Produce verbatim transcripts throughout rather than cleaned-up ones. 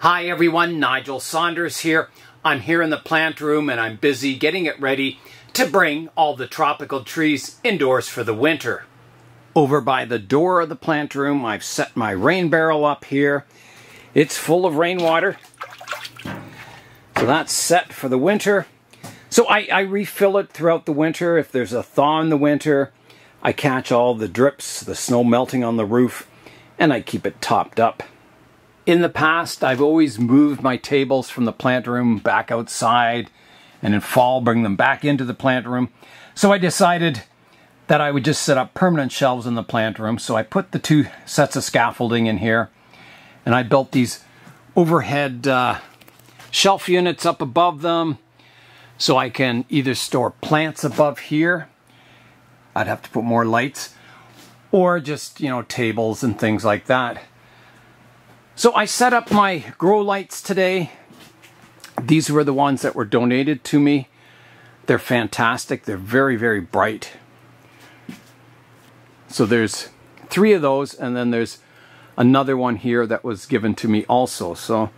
Hi everyone, Nigel Saunders here. I'm here in the plant room and I'm busy getting it ready to bring all the tropical trees indoors for the winter. Over by the door of the plant room, I've set my rain barrel up here. It's full of rainwater. So that's set for the winter. So I, I refill it throughout the winter. If there's a thaw in the winter, I catch all the drips, the snow melting on the roof, and I keep it topped up. In the past, I've always moved my tables from the plant room back outside, and in fall bring them back into the plant room. So I decided that I would just set up permanent shelves in the plant room. So I put the two sets of scaffolding in here, and I built these overhead uh, shelf units up above them, so I can either store plants above here. I'd have to put more lights, or just, you know, tables and things like that. So I set up my grow lights today. These were the ones that were donated to me. They're fantastic. They're very, very bright. So there's three of those, and then there's another one here that was given to me also. So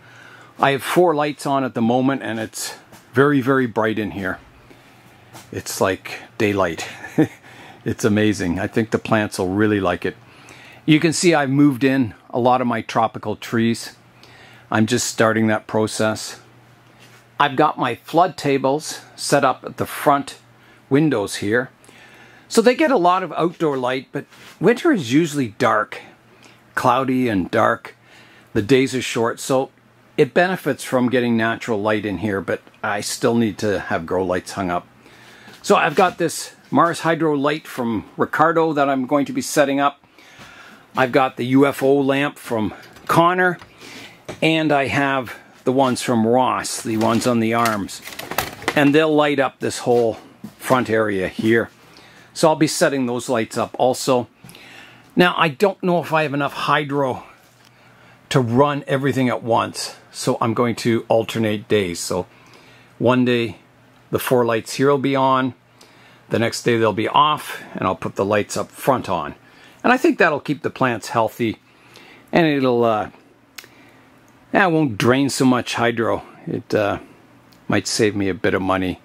I have four lights on at the moment, and it's very, very bright in here. It's like daylight. It's amazing. I think the plants will really like it. You can see I've moved in a lot of my tropical trees. I'm just starting that process. I've got my flood tables set up at the front windows here. So they get a lot of outdoor light, but winter is usually dark, cloudy and dark. The days are short, so it benefits from getting natural light in here, but I still need to have grow lights hung up. So I've got this Mars Hydro light from Ricardo that I'm going to be setting up. I've got the U F O lamp from Connor, and I have the ones from Ross, the ones on the arms, and they'll light up this whole front area here. So I'll be setting those lights up also. Now, I don't know if I have enough hydro to run everything at once, so I'm going to alternate days. So one day the four lights here will be on, the next day they'll be off, and I'll put the lights up front on. And I think that'll keep the plants healthy, and it'll, uh, yeah, it won't drain so much hydro. It uh, might save me a bit of money.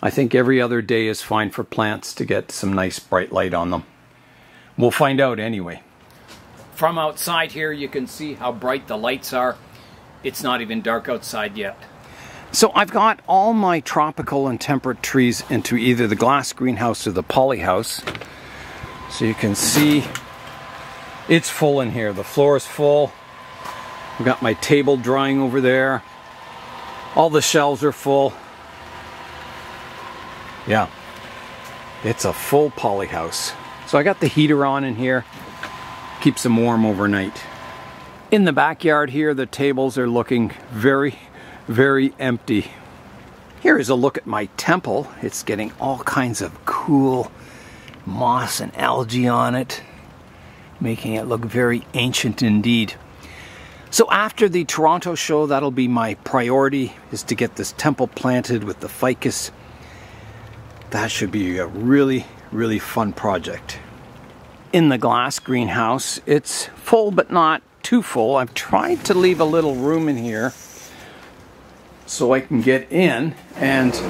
I think every other day is fine for plants to get some nice bright light on them. We'll find out anyway. From outside here, you can see how bright the lights are. It's not even dark outside yet. So I've got all my tropical and temperate trees into either the glass greenhouse or the poly house. So you can see it's full in here. The floor is full. I've got my table drying over there. All the shelves are full. Yeah, it's a full poly house. So I got the heater on in here. Keeps them warm overnight. In the backyard here, the tables are looking very, very empty. Here is a look at my temple. It's getting all kinds of cool moss and algae on it, making it look very ancient indeed. So after the Toronto show, that'll be my priority, is to get this temple planted with the ficus. That should be a really, really fun project. In the glass greenhouse, it's full but not too full. I've tried to leave a little room in here so I can get in and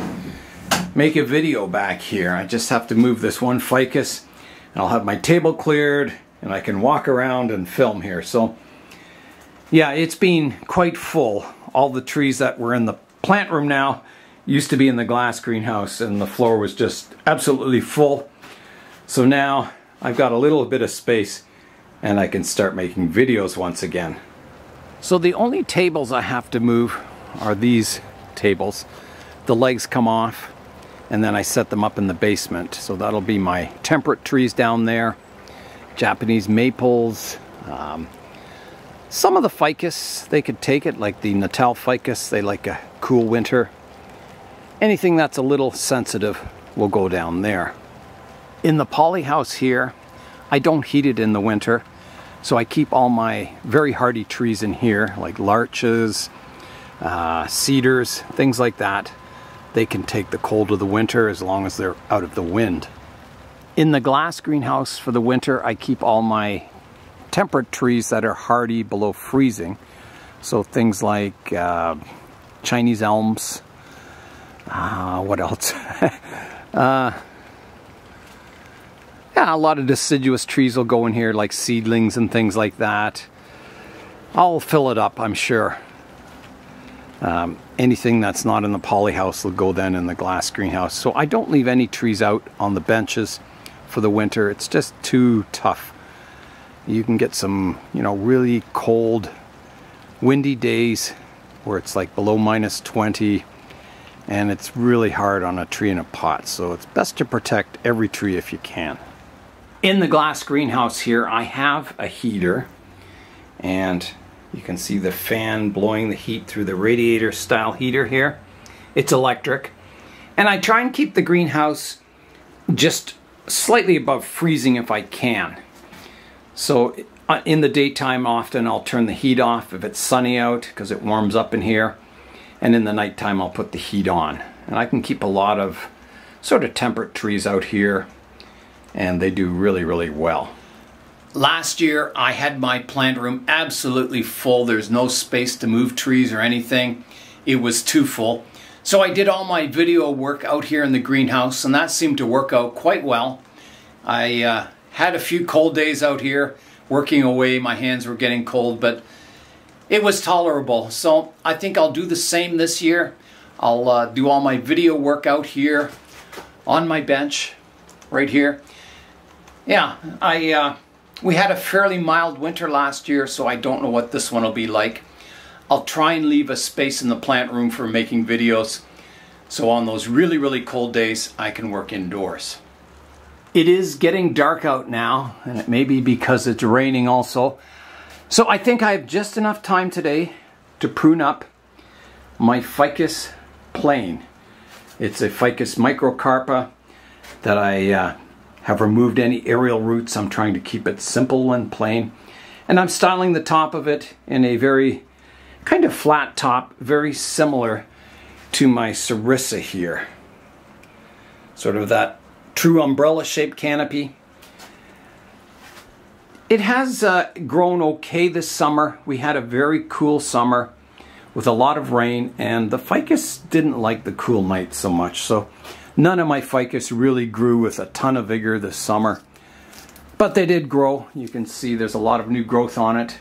make a video back here. I just have to move this one ficus, and I'll have my table cleared, and I can walk around and film here. So yeah, it's been quite full. All the trees that were in the plant room now used to be in the glass greenhouse, and the floor was just absolutely full. So now I've got a little bit of space, and I can start making videos once again. So the only tables I have to move are these tables. The legs come off, and then I set them up in the basement. So that'll be my temperate trees down there, Japanese maples, um, some of the ficus, they could take it, like the Natal ficus, they like a cool winter. Anything that's a little sensitive will go down there. In the poly house here, I don't heat it in the winter, so I keep all my very hardy trees in here, like larches, uh, cedars, things like that. They can take the cold of the winter as long as they're out of the wind. In the glass greenhouse for the winter, I keep all my temperate trees that are hardy below freezing. So things like uh, Chinese elms. Uh, what else? uh, yeah, a lot of deciduous trees will go in here, like seedlings and things like that. I'll fill it up, I'm sure. Um, anything that's not in the poly house will go then in the glass greenhouse. So I don't leave any trees out on the benches for the winter. It's just too tough. You can get some, you know, really cold, windy days where it's like below minus twenty, and it's really hard on a tree in a pot. So it's best to protect every tree if you can. In the glass greenhouse here, I have a heater, and you can see the fan blowing the heat through the radiator style heater here. It's electric, and I try and keep the greenhouse just slightly above freezing if I can. So in the daytime often I'll turn the heat off if it's sunny out, because it warms up in here, and in the nighttime I'll put the heat on. And I can keep a lot of sort of temperate trees out here, and they do really, really well. Last year I had my plant room absolutely full. There's no space to move trees or anything. It was too full. So I did all my video work out here in the greenhouse, and that seemed to work out quite well. I uh, had a few cold days out here working away. My hands were getting cold, but it was tolerable. So I think I'll do the same this year. I'll uh, do all my video work out here on my bench right here. Yeah, I... Uh, We had a fairly mild winter last year, so I don't know what this one will be like. I'll try and leave a space in the plant room for making videos, so on those really, really cold days, I can work indoors. It is getting dark out now, and it may be because it's raining also. So I think I have just enough time today to prune up my Ficus Plain. It's a Ficus microcarpa that I... Uh, have removed any aerial roots. I'm trying to keep it simple and plain. And I'm styling the top of it in a very kind of flat top, very similar to my Sarissa here. Sort of that true umbrella-shaped canopy. It has uh, grown okay this summer. We had a very cool summer with a lot of rain, and the ficus didn't like the cool nights so much. So none of my ficus really grew with a ton of vigor this summer, but they did grow. You can see there's a lot of new growth on it.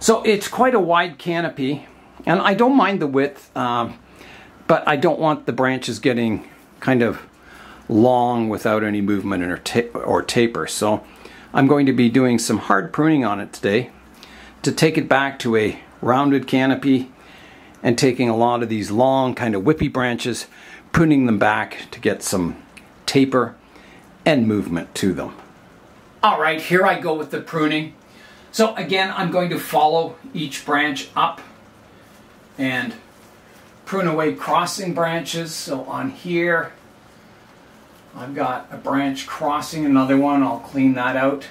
So it's quite a wide canopy, and I don't mind the width, um, but I don't want the branches getting kind of long without any movement or, ta or taper. So I'm going to be doing some hard pruning on it today to take it back to a rounded canopy, and taking a lot of these long kind of whippy branches, pruning them back to get some taper and movement to them. All right, here I go with the pruning. So again, I'm going to follow each branch up and prune away crossing branches. So on here, I've got a branch crossing another one. I'll clean that out.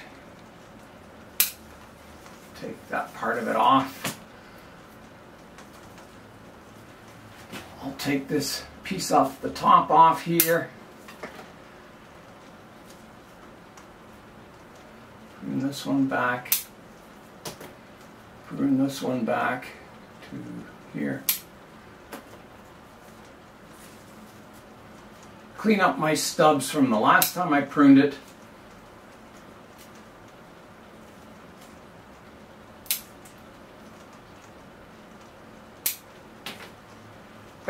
Take that part of it off. I'll take this piece off the top off here. Prune this one back. Prune this one back to here. Clean up my stubs from the last time I pruned it.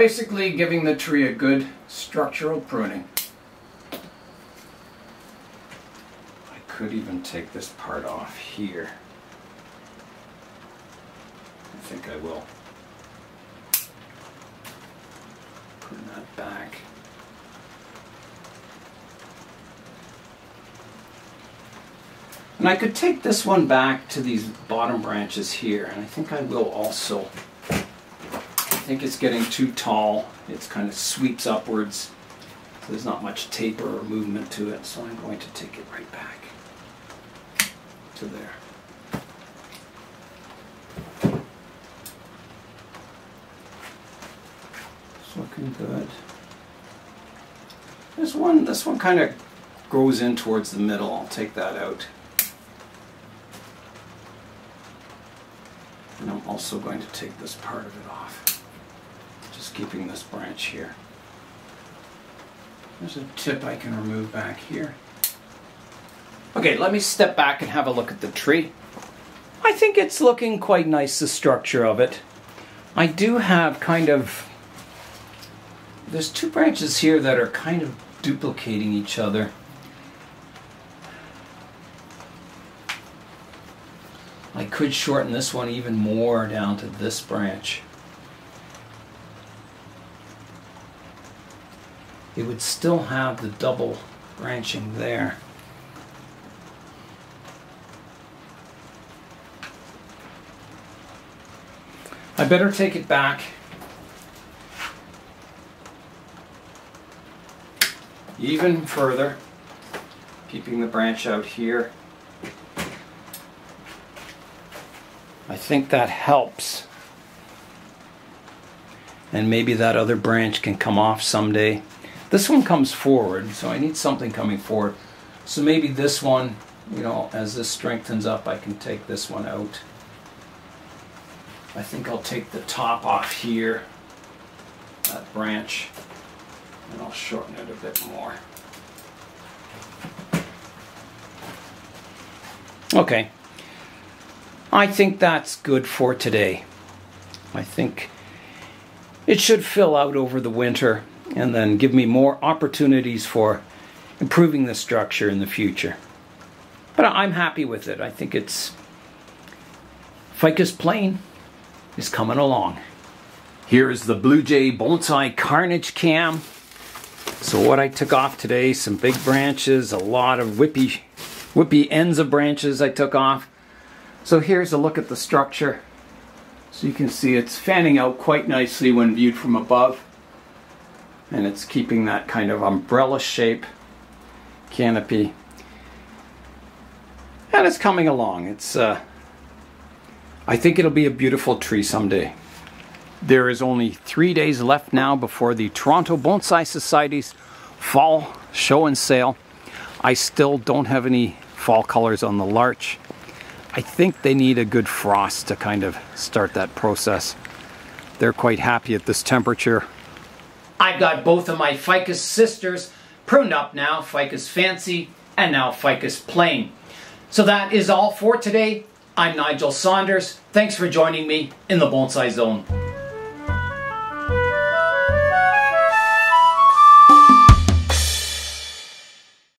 Basically giving the tree a good structural pruning. I could even take this part off here. I think I will. Put that back. And I could take this one back to these bottom branches here, and I think I will also. I think it's getting too tall. It kind of sweeps upwards. So there's not much taper or movement to it, so I'm going to take it right back to there. It's looking good. This one, this one kind of grows in towards the middle. I'll take that out. also going to take this part of it off. Just keeping this branch here. There's a tip I can remove back here. Okay, let me step back and have a look at the tree. I think it's looking quite nice, the structure of it. I do have kind of... There's two branches here that are kind of duplicating each other. I could shorten this one even more down to this branch. It would still have the double branching there. I better take it back. Even further, keeping the branch out here. I think that helps. And maybe that other branch can come off someday. This one comes forward, so I need something coming forward. So maybe this one, you know, as this strengthens up, I can take this one out. I think I'll take the top off here, that branch, and I'll shorten it a bit more. Okay. I think that's good for today. I think it should fill out over the winter and then give me more opportunities for improving the structure in the future. But I'm happy with it. I think it's... Ficus Plain is coming along. Here is the Blue Jay Bonsai Carnage Cam. So what I took off today, some big branches, a lot of whippy, whippy ends of branches I took off. So here's a look at the structure. So you can see it's fanning out quite nicely when viewed from above. And it's keeping that kind of umbrella shape canopy, and it's coming along. It's uh, I think it'll be a beautiful tree someday. There is only three days left now before the Toronto Bonsai Society's fall show and sale. I still don't have any fall colors on the larch. I think they need a good frost to kind of start that process. They're quite happy at this temperature. I've got both of my Ficus sisters pruned up now, Ficus Fancy and now Ficus Plain. So that is all for today. I'm Nigel Saunders. Thanks for joining me in the Bonsai Zone.